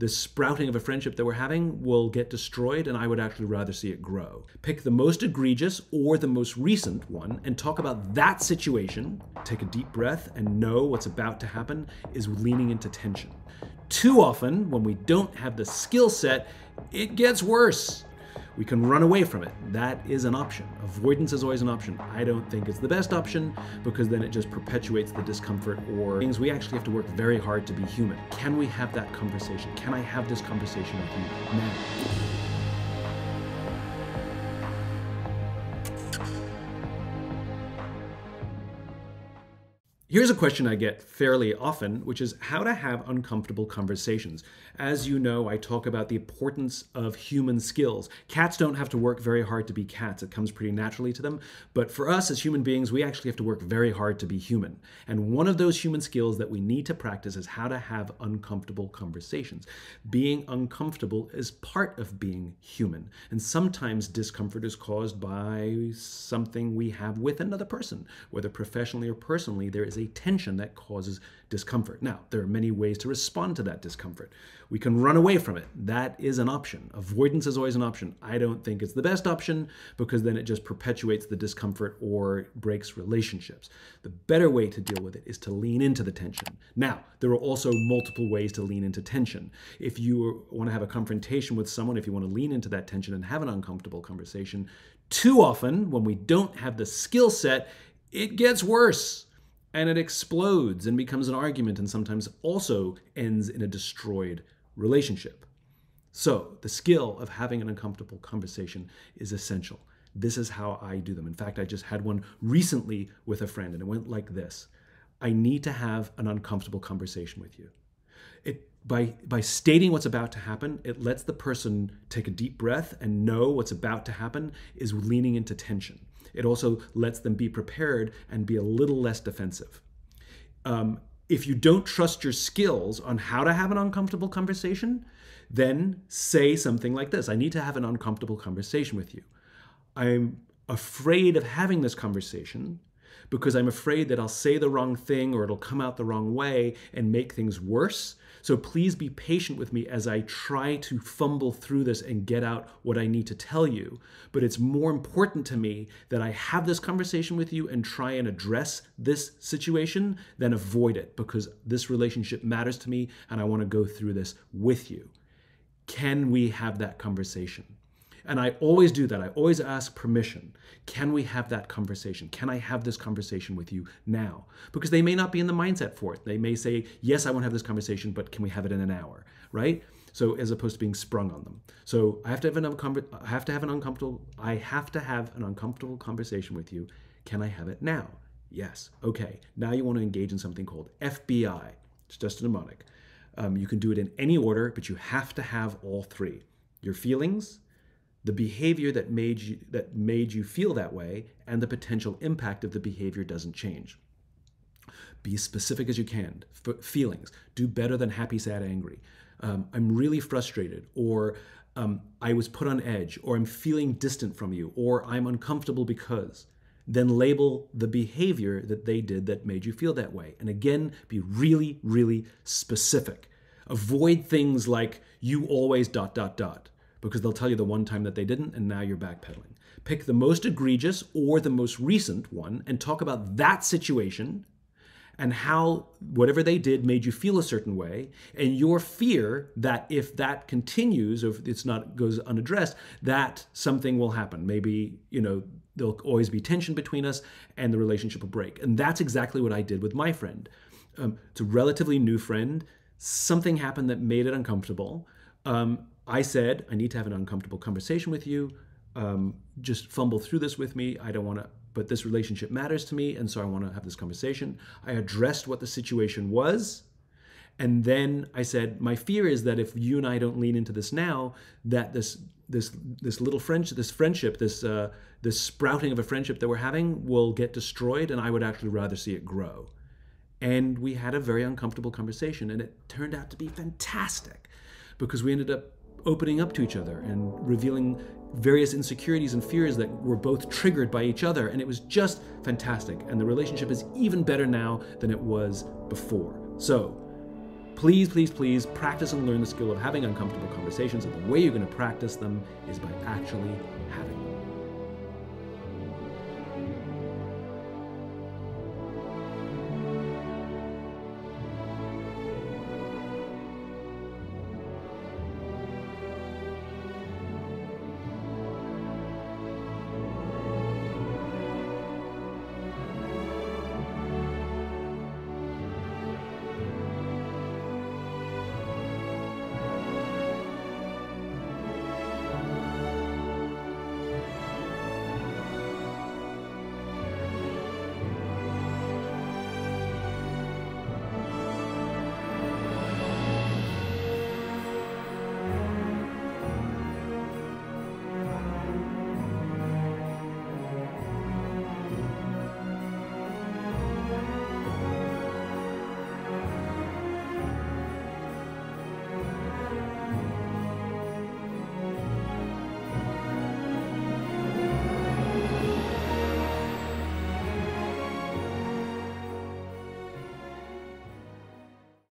the sprouting of a friendship that we're having will get destroyed, and I would actually rather see it grow. Pick the most egregious or the most recent one and talk about that situation. Take a deep breath and know what's about to happen is leaning into tension. Too often, when we don't have the skill set, it gets worse. We can run away from it. That is an option. Avoidance is always an option. I don't think it's the best option because then it just perpetuates the discomfort or things we actually have to work very hard to be human. Can we have that conversation? Can I have this conversation with you now? Here's a question I get fairly often, which is how to have uncomfortable conversations. As you know, I talk about the importance of human skills. Cats don't have to work very hard to be cats. It comes pretty naturally to them. But for us as human beings, we actually have to work very hard to be human. And one of those human skills that we need to practice is how to have uncomfortable conversations. Being uncomfortable is part of being human. And sometimes discomfort is caused by something we have with another person, whether professionally or personally. There is a tension that causes discomfort. Now, there are many ways to respond to that discomfort. We can run away from it. That is an option. Avoidance is always an option. I don't think it's the best option because then it just perpetuates the discomfort or breaks relationships. The better way to deal with it is to lean into the tension. Now, there are also multiple ways to lean into tension. If you want to have a confrontation with someone, if you want to lean into that tension and have an uncomfortable conversation, too often when we don't have the skill set, it gets worse. And it explodes and becomes an argument and sometimes also ends in a destroyed relationship. So the skill of having an uncomfortable conversation is essential. This is how I do them. In fact, I just had one recently with a friend and it went like this. I need to have an uncomfortable conversation with you. By stating what's about to happen, it lets the person take a deep breath and know what's about to happen is leaning into tension. It also lets them be prepared and be a little less defensive. If you don't trust your skills on how to have an uncomfortable conversation, then say something like this. I need to have an uncomfortable conversation with you. I'm afraid of having this conversation because I'm afraid that I'll say the wrong thing or it'll come out the wrong way and make things worse. So please be patient with me as I try to fumble through this and get out what I need to tell you. But it's more important to me that I have this conversation with you and try and address this situation than avoid it because this relationship matters to me and I want to go through this with you. Can we have that conversation? And I always do that. I always ask permission. Can we have that conversation? Can I have this conversation with you now? Because they may not be in the mindset for it. They may say, yes, I want to have this conversation, but can we have it in an hour, right? So as opposed to being sprung on them. So I have to have an uncomfortable conversation with you. Can I have it now? Yes. Okay. Now you want to engage in something called FBI. It's just a mnemonic. You can do it in any order, but you have to have all three. Your feelings, the behavior that made you feel that way, and the potential impact of the behavior doesn't change. Be specific as you can. Feelings. Do better than happy, sad, angry. I'm really frustrated, or I was put on edge, or I'm feeling distant from you, or I'm uncomfortable because. Then label the behavior that they did that made you feel that way. And again, be really, really specific. Avoid things like you always ... because they'll tell you the one time that they didn't, and now you're backpedaling. Pick the most egregious or the most recent one and talk about that situation and how whatever they did made you feel a certain way, and your fear that if that continues, or if it goes unaddressed, that something will happen. Maybe, there'll always be tension between us and the relationship will break. And that's exactly what I did with my friend. It's a relatively new friend. Something happened that made it uncomfortable. I said, I need to have an uncomfortable conversation with you. Just fumble through this with me. I don't want to, but this relationship matters to me, and so I want to have this conversation. I addressed what the situation was, and then I said, my fear is that if you and I don't lean into this now, that this sprouting of a friendship that we're having will get destroyed, and I would actually rather see it grow. And we had a very uncomfortable conversation, and it turned out to be fantastic because we ended up opening up to each other and revealing various insecurities and fears that were both triggered by each other, and it was just fantastic. And the relationship is even better now than it was before. So Please, please, please practice and learn the skill of having uncomfortable conversations, and the way you're going to practice them is by actually having them.